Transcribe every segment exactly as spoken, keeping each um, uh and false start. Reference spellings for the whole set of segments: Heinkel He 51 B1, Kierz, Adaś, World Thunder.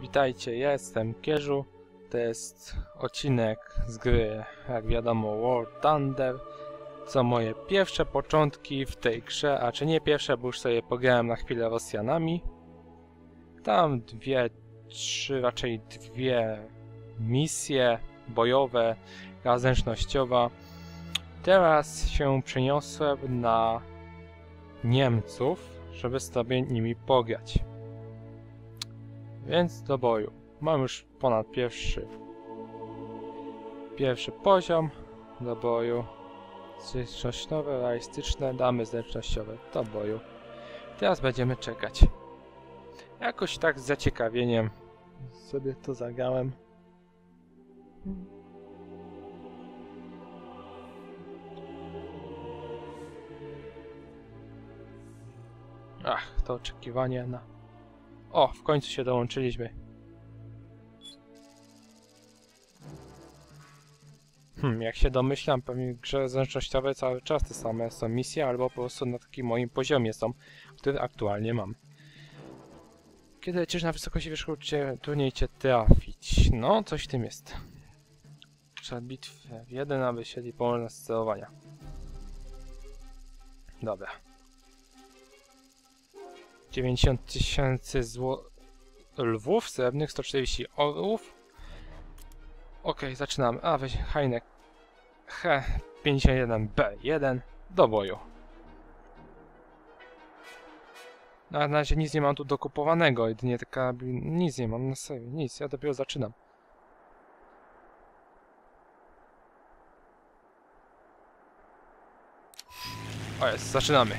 Witajcie, ja jestem Kierzu. To jest odcinek z gry, jak wiadomo, World Thunder. Co moje pierwsze początki w tej grze, a czy nie pierwsze, bo już sobie pograłem na chwilę Rosjanami. Tam dwie, trzy, raczej dwie misje bojowe, gra zręcznościowa. Teraz się przeniosłem na Niemców, żeby sobie nimi pograć. Więc do boju. Mam już ponad pierwszy pierwszy poziom do boju. Zręcznościowe, realistyczne, damy zręcznościowe do boju. Teraz będziemy czekać. Jakoś tak z zaciekawieniem sobie to zagrałem. Ach, to oczekiwanie na... O, w końcu się dołączyliśmy. Hmm, jak się domyślam, pewnie w grze zręcznościowej cały czas te same są misje, albo po prostu na takim moim poziomie są, który aktualnie mam. Kiedy lecisz na wysokości wierzchu, trudniej cię trafić. No, coś w tym jest. Przed bitwę w jeden, aby siedli pomysł sterowania. Dobra. dziewięćdziesiąt tysięcy lwów srebrnych, sto czterdzieści orłów. Ok, zaczynamy. A, weź Heinkel He pięćdziesiąt jeden B jeden do boju. Na razie nic nie mam tu dokupowanego, jedynie taka... Nic nie mam na sobie, nic, ja dopiero zaczynam. O jest, zaczynamy.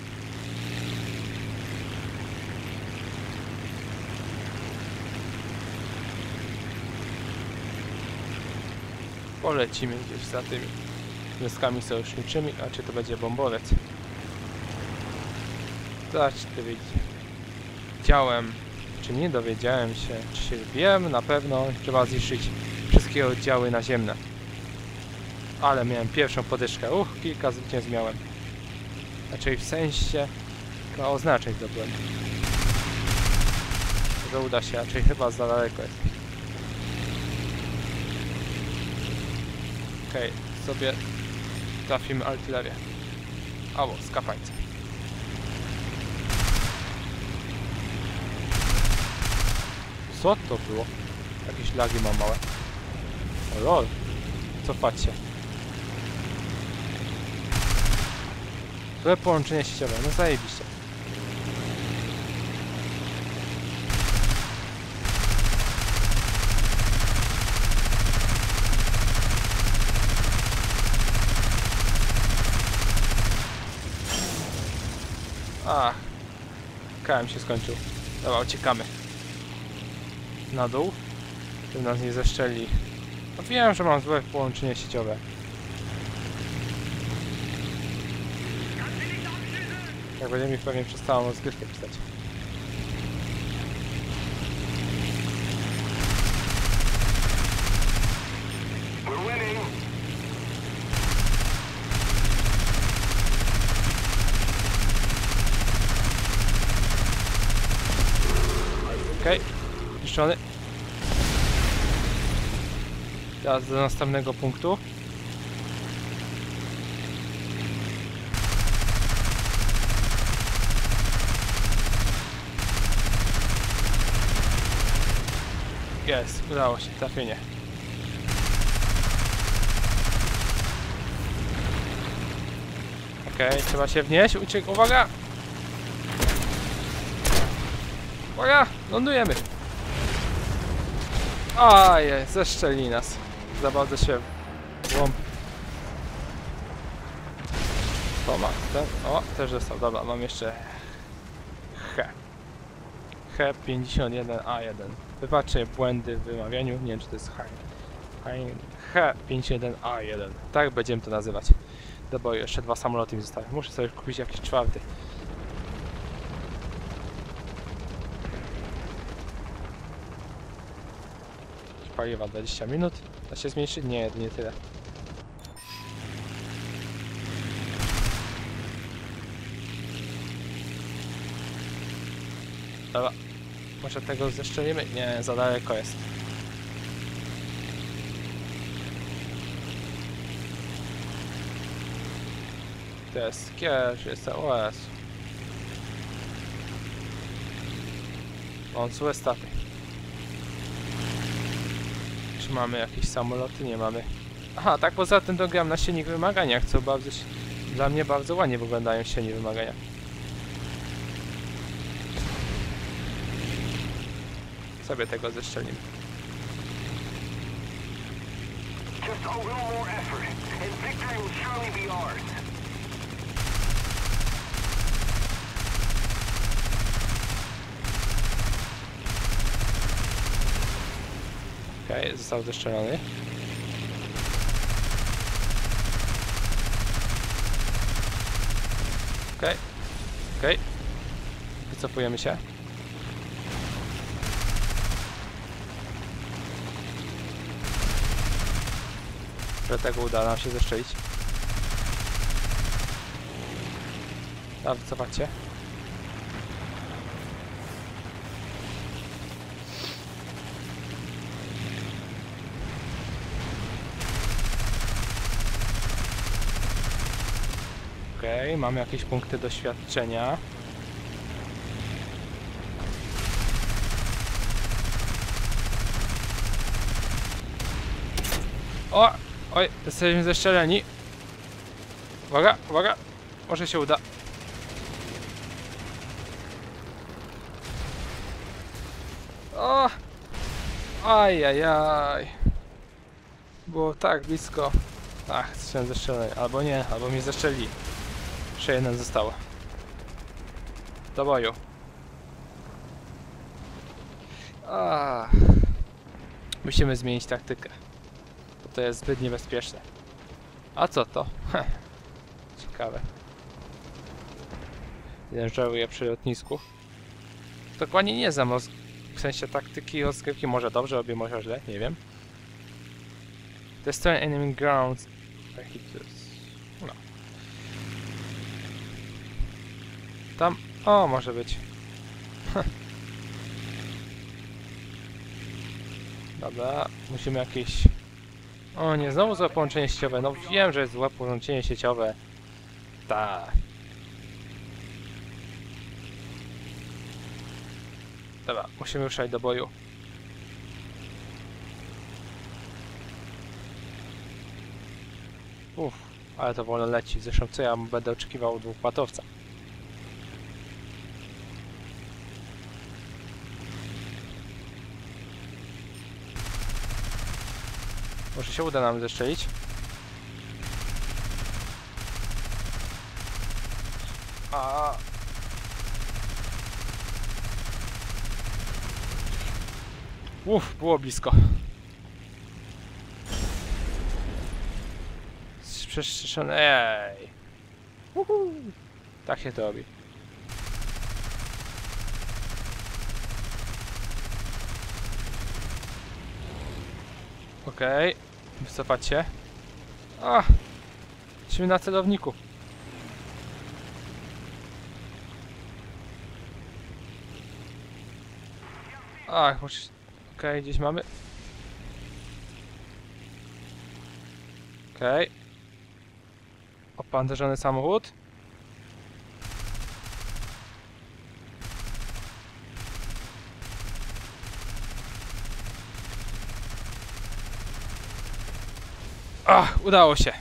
Polecimy gdzieś za tymi wioskami sojuszniczymi, a czy to będzie bombolec? Zaś ty wiedziałem, czy nie dowiedziałem się, czy się wiem, na pewno trzeba zniszczyć wszystkie oddziały naziemne. Ale miałem pierwszą podyszkę, uch, kilka zwycięstw miałem. Znaczy w sensie, chyba oznaczeń zdobyłem. Że uda się, raczej chyba za daleko jest. Okej, okay, sobie trafimy artylerię. Albo skapańca. Co to było? Jakieś lagi mam małe. O lol. Cofać się. Złe połączenie sieciowe, no zajebiście. Ach, K M się skończył. Dobra, uciekamy. Na dół, żeby nas nie zeszczeli. No wiem, że mam złe połączenie sieciowe. Tak będzie mi pewnie przez całą rozgrywkę pisać. Okej, okay. Zniszczony. Teraz do następnego punktu. Jest, udało się, trafienie. Okej, okay, trzeba się wnieść, uciek, uwaga! Uwaga! Lądujemy! Ajej, zeszczeli nas. Za bardzo się łąb. To ma, ten. O, też został. Dobra, mam jeszcze... He. He pięćdziesiąt jeden A jeden. Wybaczcie błędy w wymawianiu. Nie wiem, czy to jest Heinkel He pięćdziesiąt jeden A jeden. Tak będziemy to nazywać. Do boju, jeszcze dwa samoloty mi zostały. Muszę sobie kupić jakiś czwarty. Paliwa dwadzieścia minut. Da się zmniejszyć? Nie, jedynie tyle. Dobra. Może tego zeszczelimy? Nie, za daleko jest. To jest kierz, jest O S. Mam złe staty. Czy mamy jakieś samoloty? Nie mamy. Aha, tak poza tym dogram na silnik wymaganiach, co bardzo się... Dla mnie bardzo ładnie wyglądają silniki wymagania. Sobie tego zeszczelimy. Okej, okay, został zeszczelony. Okej, okay. okej. Okay. Wycofujemy się. Dlatego uda nam się zeszczelić. A wycofać się. Okej, okay, mamy jakieś punkty doświadczenia. O! Oj, jesteśmy zeszczeleni. Uwaga, uwaga! Może się uda. O! Ajajaj! Było tak blisko. Ach, chciałem zeszczeleni. Albo nie, albo mi zeszczeli. Jeszcze jeden zostało. Do boju. Ach. Musimy zmienić taktykę. Bo to jest zbyt niebezpieczne. A co to? Heh. Ciekawe. Jeden żaruje przy lotnisku. Dokładnie nie znam. W sensie taktyki rozgrywki może dobrze, obie może źle, nie wiem. Destroy enemy grounds. No. Tam... O, może być. Dobra, musimy jakieś... O nie, znowu złe połączenie sieciowe. No wiem, że jest złe połączenie sieciowe. Tak. Dobra, musimy ruszać do boju. Uff, ale to wolno leci. Zresztą co ja będę oczekiwał dwóch platowca. Może się uda nam zestrzelić. A... Uff, było blisko. Przestrzeżone. Ej. Uhu. Tak się to robi. Okej. Okay. Wycofać się. A! Jesteśmy na celowniku. Ach, może... Okej, okay, gdzieś mamy. Okej. Okay. Opancerzony samochód. Ach, udało się.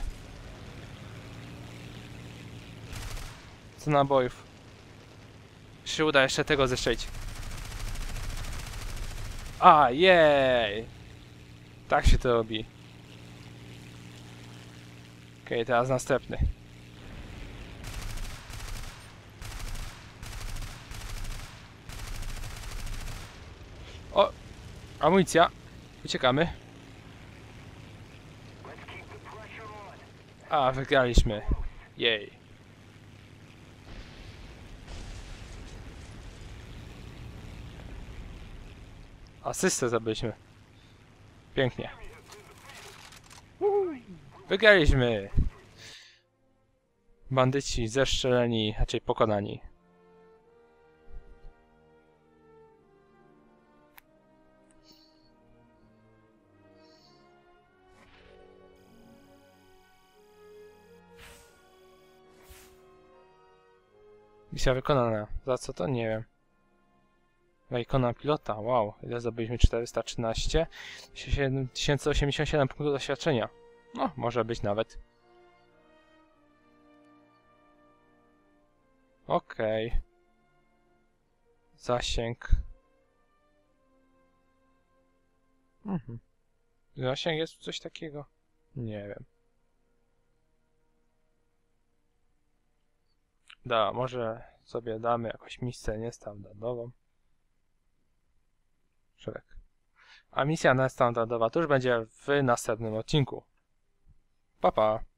Co nabojów. Czy uda jeszcze tego zestrzelić? A, jej! Tak się to robi. Okej, okay, teraz następny. O! Amunicja. Uciekamy. A, wygraliśmy. Jej. Asystę zdobyliśmy. Pięknie. Wygraliśmy. Bandyci zeszczeleni, raczej pokonani. Misja wykonana. Za co to? Nie wiem. Ikona pilota. Wow. Ile zdobyliśmy? czterysta trzynaście. tysiąc osiemdziesiąt siedem punktów doświadczenia. No, może być nawet. Okej. Okay. Zasięg. Mhm. Zasięg jest coś takiego? Nie wiem. Da, może sobie damy jakąś misję niestandardową. Szereg. A misja niestandardowa to już będzie w następnym odcinku. Pa, pa!